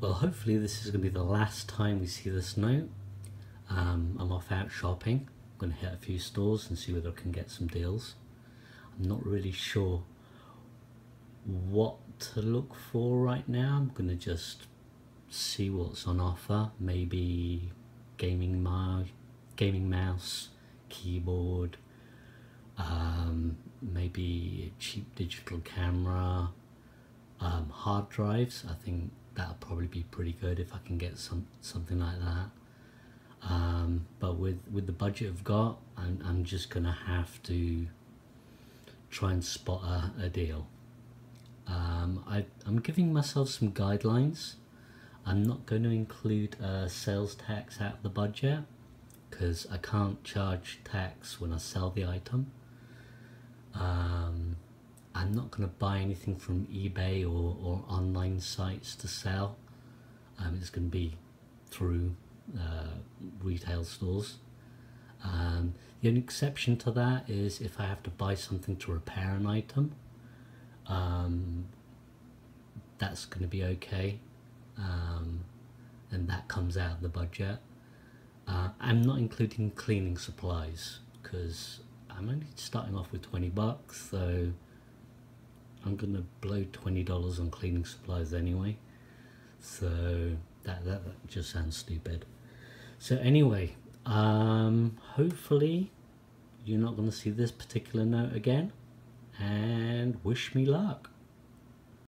Well, hopefully this is going to be the last time we see the snow. I'm off out shopping. I'm going to hit a few stores and see whether I can get some deals. I'm not really sure what to look for right now. I'm going to just see what's on offer. Maybe gaming mouse, keyboard, maybe a cheap digital camera, hard drives. I think that'll probably be pretty good if I can get something like that. But with the budget I've got, I'm just gonna have to try and spot a deal. I'm giving myself some guidelines. I'm not going to include sales tax out of the budget because I can't charge tax when I sell the item. I'm not going to buy anything from eBay or online sites to sell. It's going to be through retail stores. The only exception to that is if I have to buy something to repair an item. That's going to be okay, and that comes out of the budget. I'm not including cleaning supplies because I'm only starting off with 20 bucks, so I'm going to blow $20 on cleaning supplies anyway, so that just sounds stupid. So anyway, hopefully you're not going to see this particular note again, and wish me luck.